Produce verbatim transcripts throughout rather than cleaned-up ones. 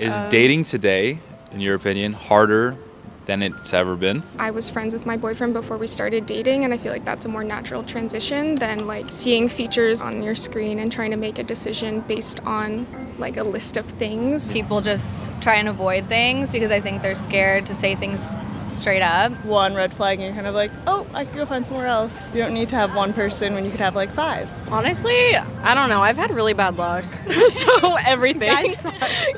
Is um, dating today, in your opinion, harder than it's ever been? I was friends with my boyfriend before we started dating, and I feel like that's a more natural transition than like seeing features on your screen and trying to make a decision based on like a list of things. People just try and avoid things because I think they're scared to say things straight up. One red flag and you're kind of like, oh, I can go find somewhere else. You don't need to have one person when you could have like five. Honestly, I don't know. I've had really bad luck. So everything.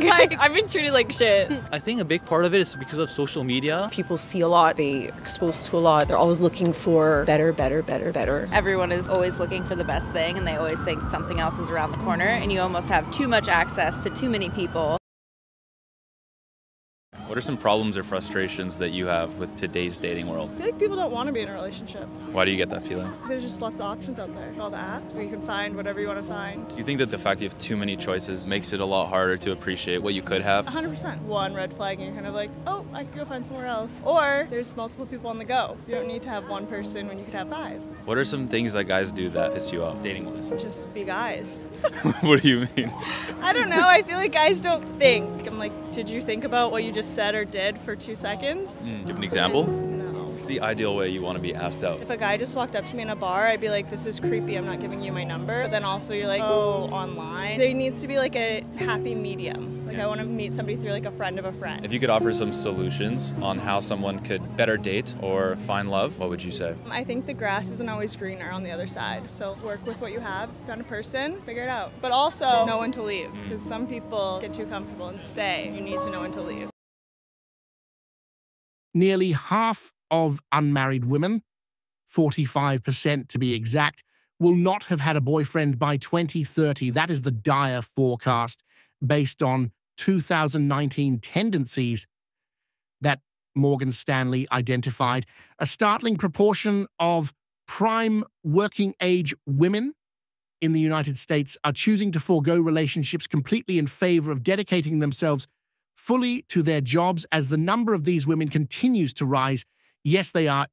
Like, I've been treated like shit. I think a big part of it is because of social media. People see a lot. They're exposed to a lot. They're always looking for better, better, better, better. Everyone is always looking for the best thing, and they always think something else is around the corner, and you almost have too much access to too many people. What are some problems or frustrations that you have with today's dating world? I feel like people don't want to be in a relationship. Why do you get that feeling? There's just lots of options out there. All the apps, you can find whatever you want to find. Do you think that the fact that you have too many choices makes it a lot harder to appreciate what you could have? one hundred percent. One red flag and you're kind of like, oh, I can go find somewhere else. Or there's multiple people on the go. You don't need to have one person when you could have five. What are some things that guys do that piss you off dating-wise? Just be guys. What do you mean? I don't know. I feel like guys don't think. I'm like, did you think about what you just said? Said or did for two seconds. Mm. Give an example? No. It's the ideal way you want to be asked out. If a guy just walked up to me in a bar, I'd be like, this is creepy, I'm not giving you my number. But then also you're like, oh, online. There needs to be like a happy medium. Like, yeah. I want to meet somebody through like a friend of a friend. If you could offer some solutions on how someone could better date or find love, what would you say? I think the grass isn't always greener on the other side. So work with what you have, find a person, figure it out. But also know when to leave, because mm. some people get too comfortable and stay. You need to know when to leave. Nearly half of unmarried women, forty-five percent to be exact, will not have had a boyfriend by twenty thirty. That is the dire forecast based on two thousand nineteen tendencies that Morgan Stanley identified. A startling proportion of prime working-age women in the United States are choosing to forego relationships completely in favor of dedicating themselves fully to their jobs, as the number of these women continues to rise. Yes, they are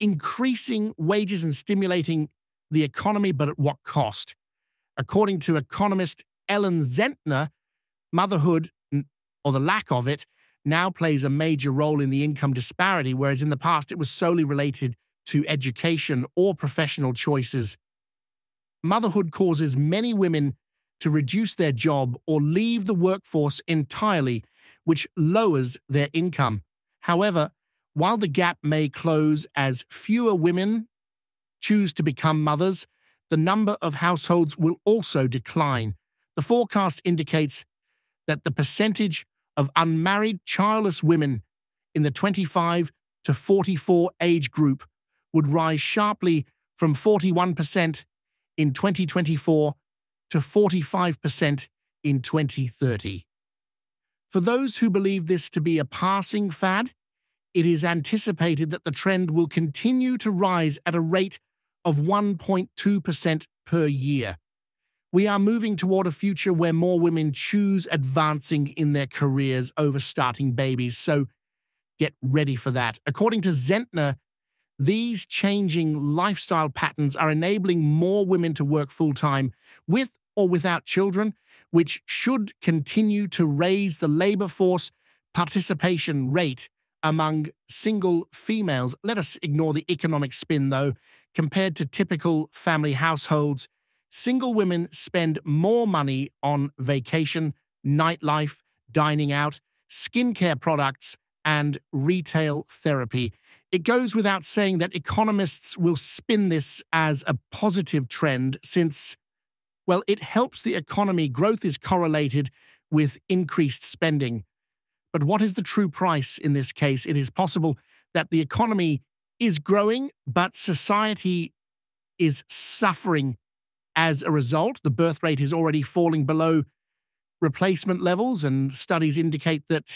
increasing wages and stimulating the economy, but at what cost? According to economist Ellen Zentner, motherhood, or the lack of it, now plays a major role in the income disparity, whereas in the past it was solely related to education or professional choices. Motherhood causes many women to reduce their job or leave the workforce entirely, which lowers their income. However, while the gap may close as fewer women choose to become mothers, the number of households will also decline. The forecast indicates that the percentage of unmarried, childless women in the twenty-five to forty-four age group would rise sharply from forty-one percent in twenty twenty-four to forty-five percent in twenty thirty. For those who believe this to be a passing fad, it is anticipated that the trend will continue to rise at a rate of one point two percent per year. We are moving toward a future where more women choose advancing in their careers over starting babies, so get ready for that. According to Zentner, these changing lifestyle patterns are enabling more women to work full-time with or without children, which should continue to raise the labor force participation rate among single females. Let us ignore the economic spin, though. Compared to typical family households, single women spend more money on vacation, nightlife, dining out, skincare products, and retail therapy. It goes without saying that economists will spin this as a positive trend since, well, it helps the economy. Growth is correlated with increased spending. But what is the true price in this case? It is possible that the economy is growing, but society is suffering as a result. The birth rate is already falling below replacement levels, and studies indicate that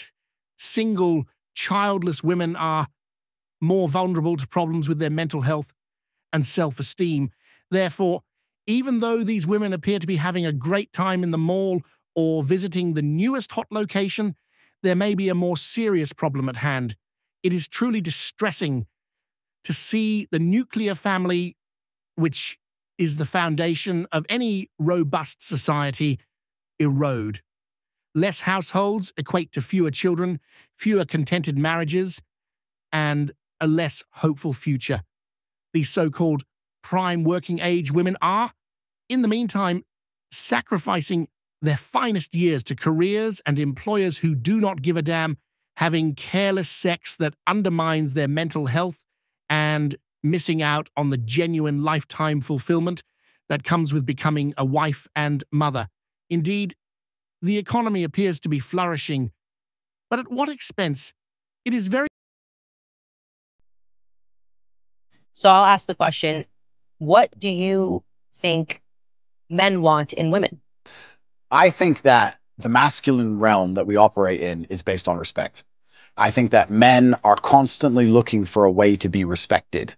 single, childless women are more vulnerable to problems with their mental health and self-esteem. Therefore, even though these women appear to be having a great time in the mall or visiting the newest hot location, there may be a more serious problem at hand. It is truly distressing to see the nuclear family, which is the foundation of any robust society, erode. less households equate to fewer children, fewer contented marriages, and a less hopeful future. These so-called prime working-age women are, in the meantime, sacrificing their finest years to careers and employers who do not give a damn, having careless sex that undermines their mental health and missing out on the genuine lifetime fulfillment that comes with becoming a wife and mother. Indeed, the economy appears to be flourishing, but at what expense? It is very... So I'll ask the question, what do you think men want in women? I think that the masculine realm that we operate in is based on respect. I think that men are constantly looking for a way to be respected.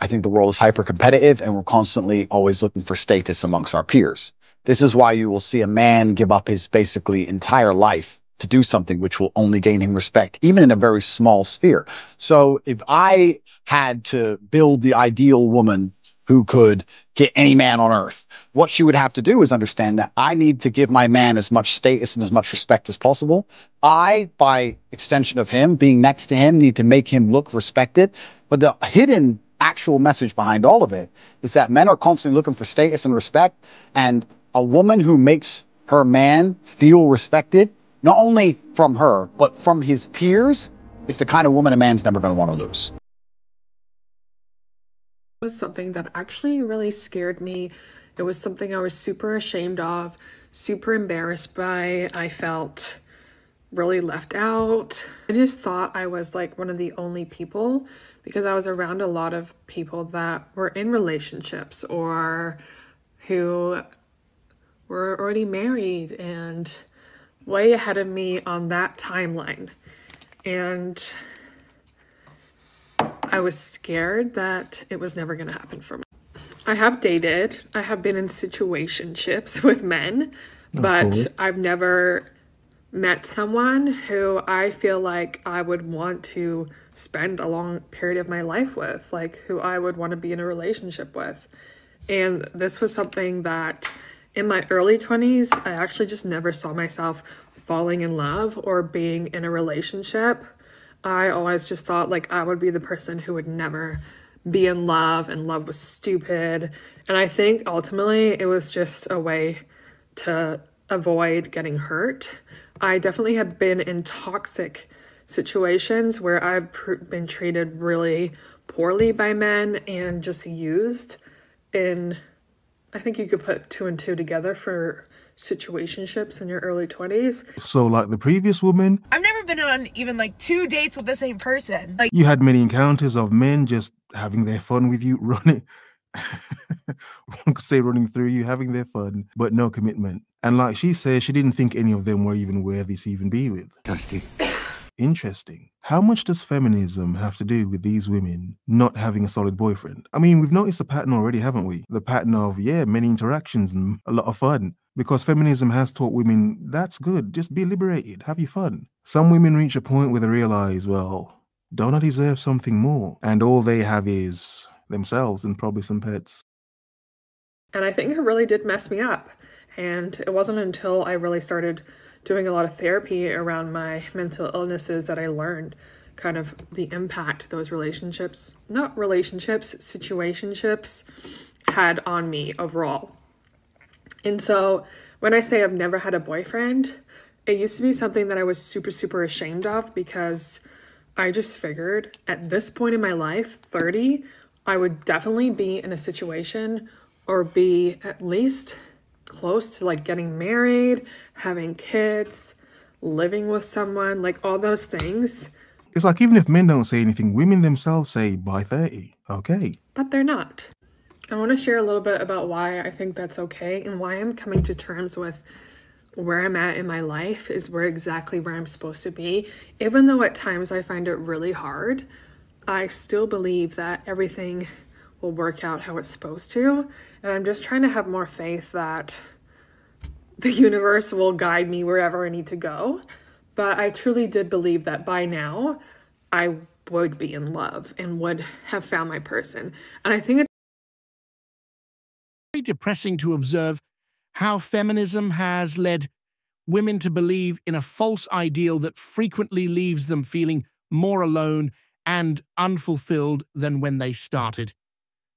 I think the world is hyper-competitive, and we're constantly always looking for status amongst our peers. This is why you will see a man give up his basically entire life to do something which will only gain him respect, even in a very small sphere. So if I had to build the ideal woman who could get any man on earth, what she would have to do is understand that I need to give my man as much status and as much respect as possible. I, by extension of him, being next to him, need to make him look respected. But the hidden actual message behind all of it is that men are constantly looking for status and respect. And a woman who makes her man feel respected, not only from her, but from his peers, is the kind of woman a man's never going to want to lose. Was something that actually really scared me. It was something I was super ashamed of, super embarrassed by. I felt really left out. I just thought I was like one of the only people because I was around a lot of people that were in relationships or who were already married and way ahead of me on that timeline. And I was scared that it was never going to happen for me. I have dated. I have been in situationships with men, but I've never met someone who I feel like I would want to spend a long period of my life with, like who I would want to be in a relationship with. And this was something that in my early twenties, I actually just never saw myself falling in love or being in a relationship. I always just thought like I would be the person who would never be in love and love was stupid. And I think ultimately it was just a way to avoid getting hurt. I definitely have been in toxic situations where I've pr been treated really poorly by men and just used. In, I think you could put two and two together for situationships in your early twenties. So like the previous woman, I've never been on even like two dates with the same person. Like you had many encounters of men just having their fun with you, running one could say running through you, having their fun, but no commitment. And like she says, she didn't think any of them were even worthy to even be with. Dusty. Interesting. How much does feminism have to do with these women not having a solid boyfriend? I mean, we've noticed a pattern already, haven't we? The pattern of, yeah, many interactions and a lot of fun. Because feminism has taught women, that's good, just be liberated, have your fun. Some women reach a point where they realize, well, don't I deserve something more? And all they have is themselves and probably some pets. And I think it really did mess me up. And it wasn't until I really started doing a lot of therapy around my mental illnesses that I learned kind of the impact those relationships, not relationships, situationships had on me overall. And so when I say I've never had a boyfriend, it used to be something that I was super, super ashamed of because I just figured at this point in my life, thirty, I would definitely be in a situation or be at least close to like getting married, having kids, living with someone, like all those things. It's like even if men don't say anything, women themselves say by thirty, okay. But they're not. I want to share a little bit about why I think that's okay and why I'm coming to terms with where I'm at in my life is where exactly where I'm supposed to be. Even though at times I find it really hard, I still believe that everything will work out how it's supposed to. And I'm just trying to have more faith that the universe will guide me wherever I need to go. But I truly did believe that by now I would be in love and would have found my person. And I think it's depressing to observe how feminism has led women to believe in a false ideal that frequently leaves them feeling more alone and unfulfilled than when they started.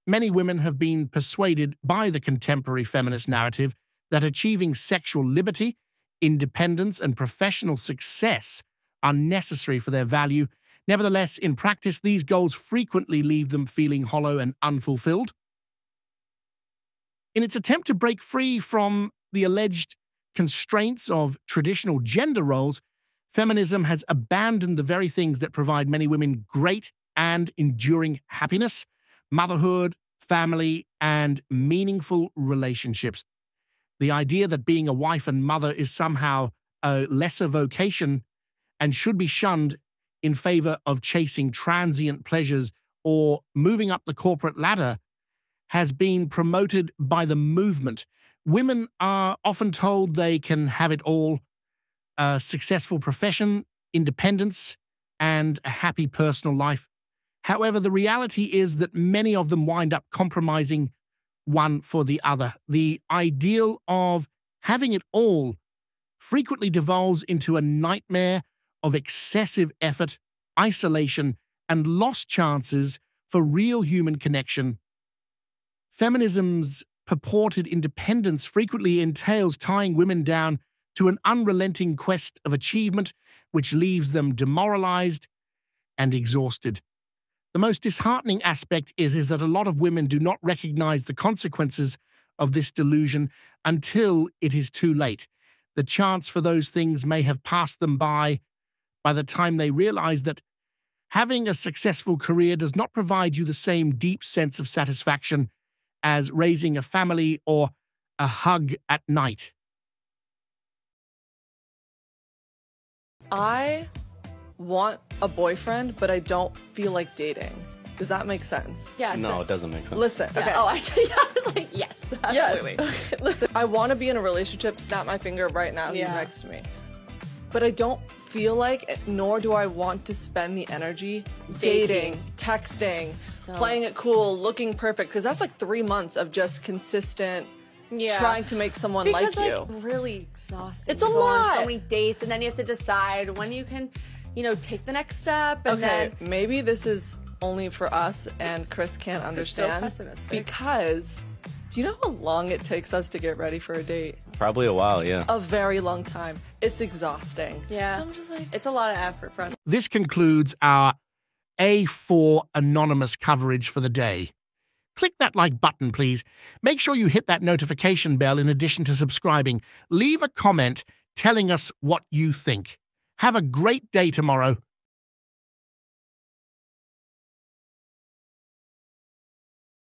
Many women have been persuaded by the contemporary feminist narrative that achieving sexual liberty, independence, and professional success are necessary for their value. Nevertheless, in practice, these goals frequently leave them feeling hollow and unfulfilled. In its attempt to break free from the alleged constraints of traditional gender roles, feminism has abandoned the very things that provide many women great and enduring happiness: motherhood, family, and meaningful relationships. The idea that being a wife and mother is somehow a lesser vocation and should be shunned in favor of chasing transient pleasures or moving up the corporate ladder has been promoted by the movement. Women are often told they can have it all: a successful profession, independence, and a happy personal life. However, the reality is that many of them wind up compromising one for the other. The ideal of having it all frequently devolves into a nightmare of excessive effort, isolation, and lost chances for real human connection. Feminism's purported independence frequently entails tying women down to an unrelenting quest of achievement, which leaves them demoralized and exhausted. The most disheartening aspect is, is that a lot of women do not recognize the consequences of this delusion until it is too late. The chance for those things may have passed them by by the time they realize that having a successful career does not provide you the same deep sense of satisfaction as raising a family or a hug at night. I want a boyfriend, but I don't feel like dating. Does that make sense? Yes. No, it doesn't make sense. Listen. Yeah. Okay. Oh, I, yeah, I was like, yes. Absolutely. Yes. Okay, listen, I want to be in a relationship. Snap my finger right now. Yeah. He's next to me. But I don't feel like it, nor do I want to spend the energy dating, dating texting, so. playing it cool, looking perfect, because that's like three months of just consistent yeah. trying to make someone because, like you. Because like really exhausting. It's a lot. So many dates, and then you have to decide when you can, you know, take the next step. And okay, then maybe this is only for us, and Chris can't understand. So because do you know how long it takes us to get ready for a date? Probably a while, yeah. A very long time. It's exhausting. Yeah. So I'm just like, it's a lot of effort for us. This concludes our A four Anonymous coverage for the day. Click that like button, please. Make sure you hit that notification bell in addition to subscribing. Leave a comment telling us what you think. Have a great day tomorrow.